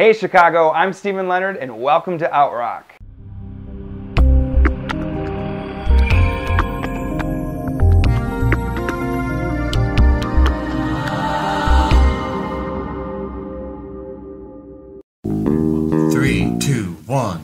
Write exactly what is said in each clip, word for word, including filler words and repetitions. Hey Chicago, I'm Stephen Leonard and welcome to Out Rock. Three, two, one.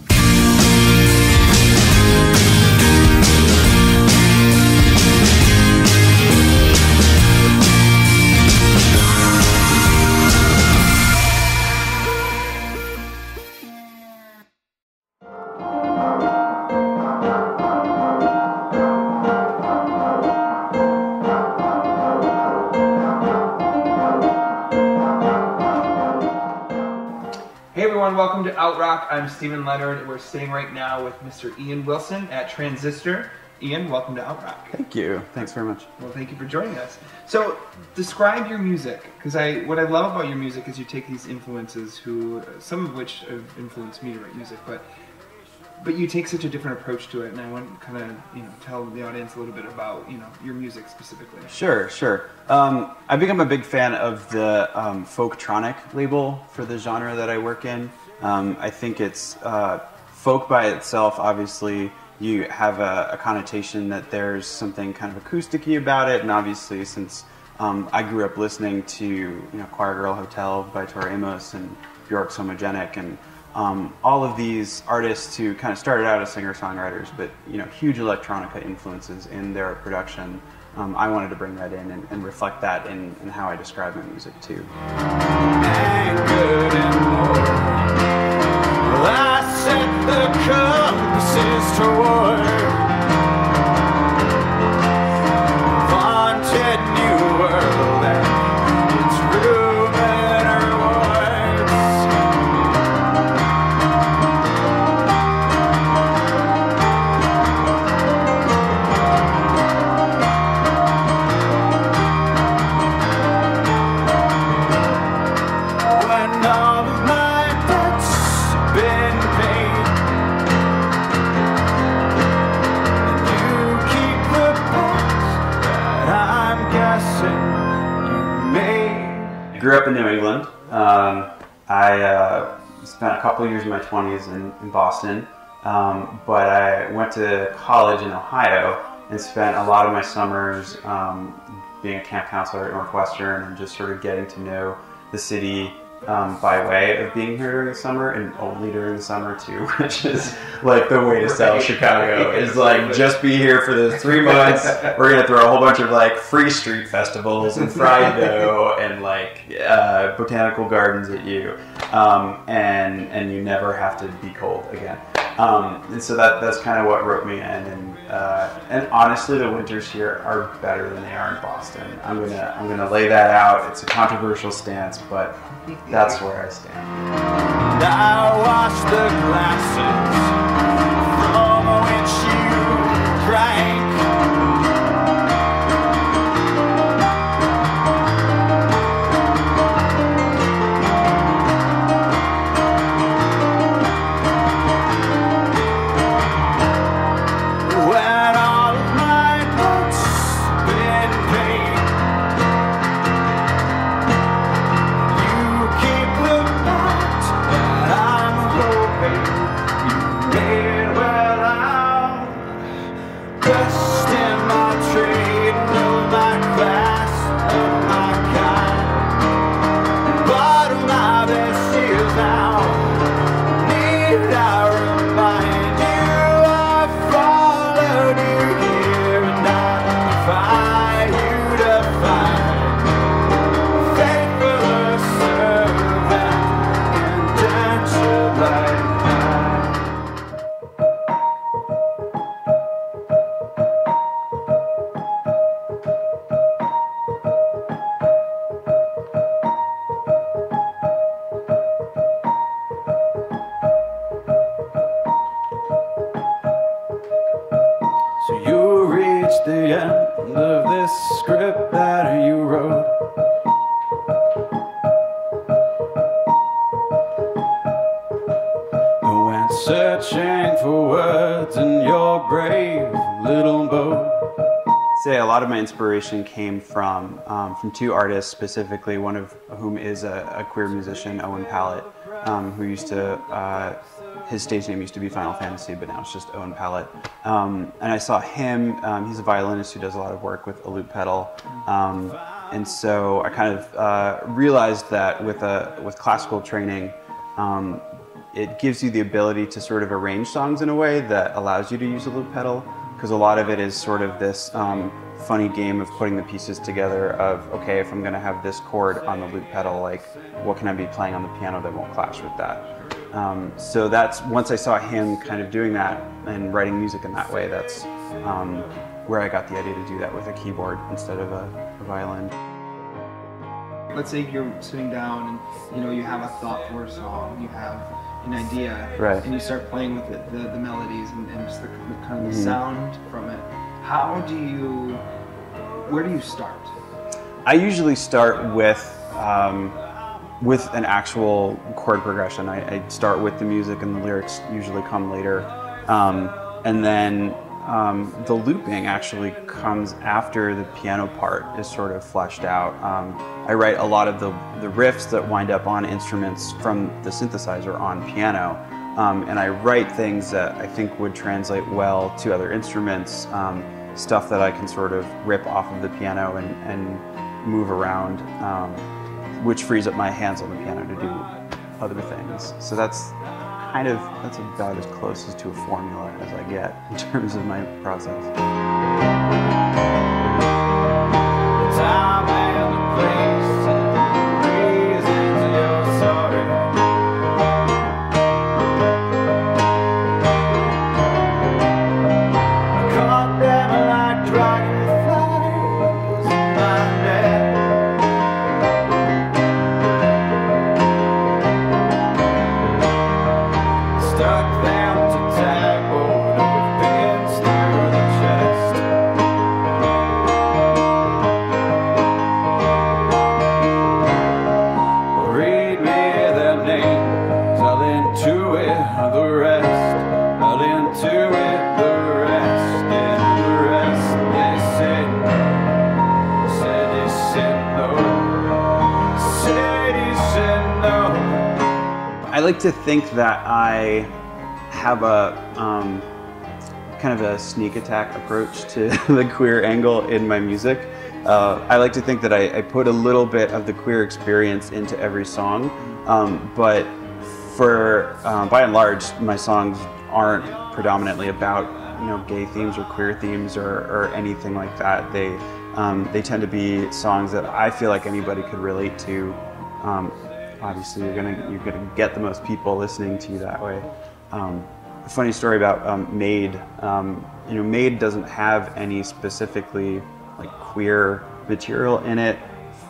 Welcome to Out Rock. I'm Stephen Leonard. We're sitting right now with Mister Ian Wilson at Transistor. Ian, welcome to Out Rock. Thank you. Thanks very much. Well, thank you for joining us. So, describe your music, because I what I love about your music is you take these influences, who some of which have influenced me to write music, but but you take such a different approach to it, and I want to kind of you know tell the audience a little bit about you know your music specifically. Sure, sure. Um, I've become a big fan of the um, Folktronica label for the genre that I work in. Um, I think it's uh, folk by itself. Obviously, you have a, a connotation that there's something kind of acousticy about it, and obviously, since um, I grew up listening to you know Choir Girl Hotel by Tori Amos and Bjork's Homogenic, and um, all of these artists who kind of started out as singer-songwriters, but you know huge electronica influences in their production. Um, I wanted to bring that in and, and reflect that in, in how I describe my music too. The compasses toward vaunted new world and its room and rewards. When all of my debts have been paid, grew up in New England. Um, I uh, spent a couple of years in my twenties in, in Boston, um, but I went to college in Ohio and spent a lot of my summers um, being a camp counselor at Northwestern and just sort of getting to know the city um, by way of being here during the summer, and only during the summer too, which is like the way to sell Chicago, is like just be here for those three months. We're going to throw a whole bunch of like free street festivals and fried dough and like uh, botanical gardens at you. Um, and, and you never have to be cold again. Um, and so that, that's kind of what wrote me in. And, uh, and honestly, the winters here are better than they are in Boston. I'm going to, I'm going to lay that out. It's a controversial stance, but that's where I stand. And I wash the glasses from which you drank. When all of my debts have been paid, you keep the bet that I'm hoping you made. Well, I'm best in my trade, know my class, of my kind, but my best years now need I remind you I followed you here, and I defy you to find faithful servant, indentured like mine. So you reach the end of this script that you wrote. You went searching for words in your brave little boat. Say a lot of my inspiration came from um, from two artists specifically, one of whom is a, a queer musician, Owen Pallett, um, who used to, uh, his stage name used to be Final Fantasy, but now it's just Owen Pallett. Um, and I saw him, um, he's a violinist who does a lot of work with a loop pedal. Um, and so I kind of uh, realized that with, a, with classical training, um, it gives you the ability to sort of arrange songs in a way that allows you to use a loop pedal, because a lot of it is sort of this um, funny game of putting the pieces together of, okay, if I'm going to have this chord on the loop pedal, like, what can I be playing on the piano that won't clash with that? Um, so that's, once I saw him kind of doing that and writing music in that way, that's um, where I got the idea to do that with a keyboard instead of a, a violin. Let's say you're sitting down and, you know, you have a thought for a song, you have an idea, right, and you start playing with it, the, the melodies and, and just the, the kind of mm-hmm. sound from it. How do you, where do you start? I usually start with, um, with an actual chord progression. I, I start with the music and the lyrics usually come later. Um, and then um, the looping actually comes after the piano part is sort of fleshed out. Um, I write a lot of the, the riffs that wind up on instruments from the synthesizer on piano. Um, and I write things that I think would translate well to other instruments, um, stuff that I can sort of rip off of the piano and, and move around. Um, which frees up my hands on the piano to do other things. So that's kind of, that's about as close as to a formula as I get in terms of my process. I like to think that I have a um, kind of a sneak attack approach to the queer angle in my music. Uh, I like to think that I, I put a little bit of the queer experience into every song, um, but for uh, by and large, my songs aren't predominantly about you know gay themes or queer themes or, or anything like that. They um, they tend to be songs that I feel like anybody could relate to. Um, Obviously, you're gonna you're gonna get the most people listening to you that way. Um, a funny story about um, Made. Um, you know, Made doesn't have any specifically like queer material in it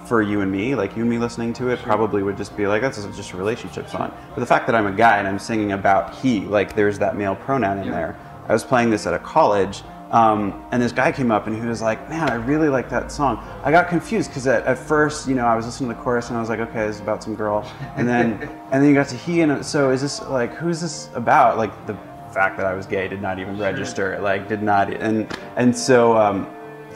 for you and me. Like you and me listening to it probably would just be like, that's just a relationship song. But the fact that I'm a guy and I'm singing about he, like there's that male pronoun in there. I was playing this at a college. Um, and this guy came up and he was like, man, I really like that song. I got confused because at, at first, you know, I was listening to the chorus and I was like, okay, it's about some girl. And then and then you got to he, and so is this like, who's this about? Like the fact that I was gay did not even register, like did not, and and so um,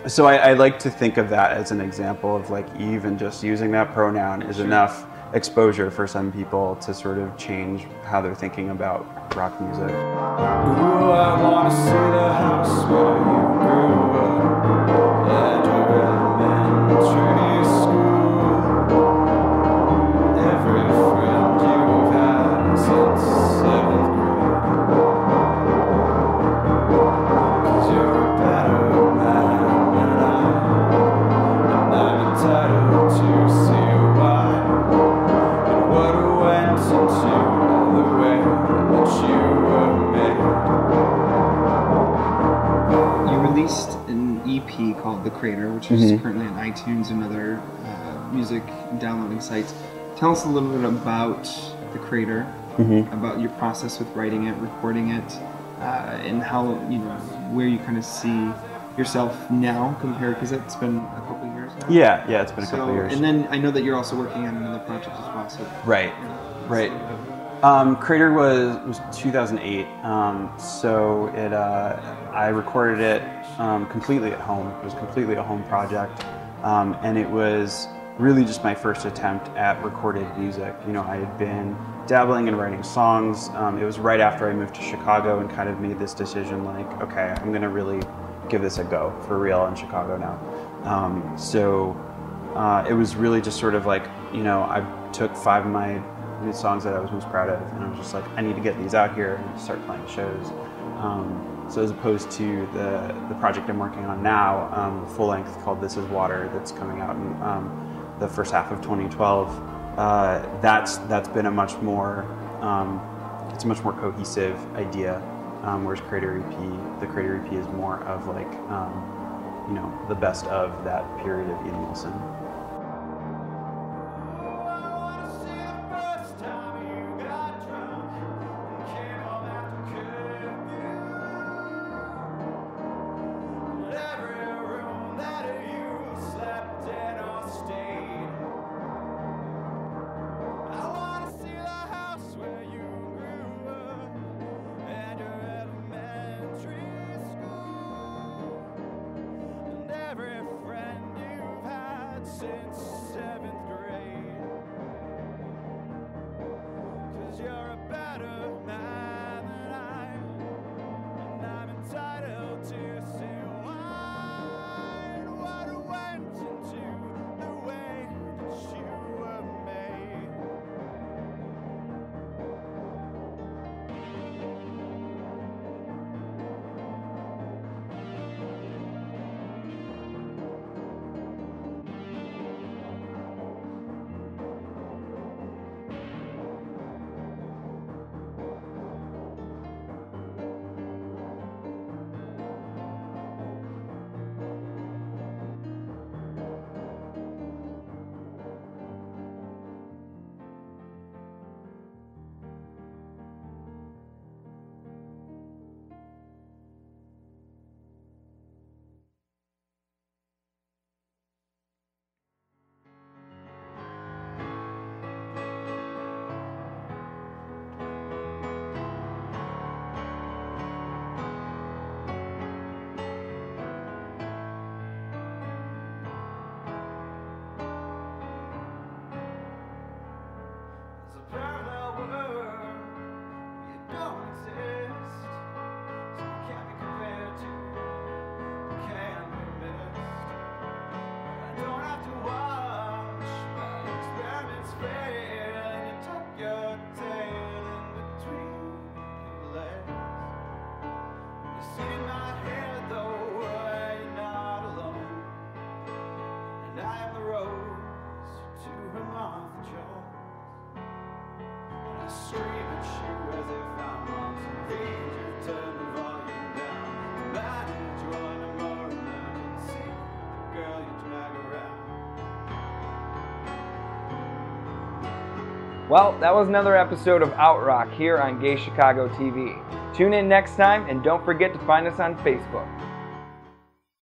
so I, I like to think of that as an example of like even just using that pronoun is enough exposure for some people to sort of change how they're thinking about rock music. Ooh, I wanna see the house where you grew up. Called The Crater, which is mm-hmm. currently on iTunes and other uh, music downloading sites. Tell us a little bit about The Crater, mm-hmm. about your process with writing it, recording it, uh, and how, you know, where you kind of see yourself now compared, because it's been a couple of years now. Yeah, yeah, it's been a so, couple of years. And then I know that you're also working on another project as well. So right, you know, right. Um, Crater was, was two thousand eight, um, so it, uh, I recorded it um, completely at home. It was completely a home project, um, and it was really just my first attempt at recorded music. You know, I had been dabbling in writing songs. Um, it was right after I moved to Chicago and kind of made this decision like, okay, I'm gonna really give this a go for real in Chicago now. Um, so uh, it was really just sort of like, you know, I took five of my new songs that I was most proud of and I was just like, I need to get these out here and start playing shows. Um, So as opposed to the, the project I'm working on now, um, full length called This Is Water, that's coming out in um, the first half of twenty twelve, uh, that's, that's been a much more, um, it's a much more cohesive idea, um, whereas Crater E P, the Crater E P is more of like, um, you know, the best of that period of Ian Wilson. Well, that was another episode of Out Rock here on Gay Chicago T V. Tune in next time and don't forget to find us on Facebook.